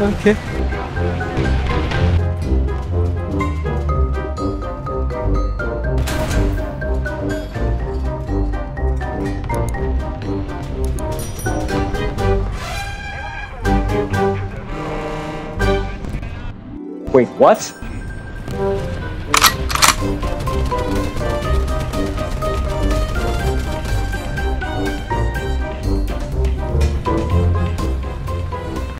Okay. Wait, what?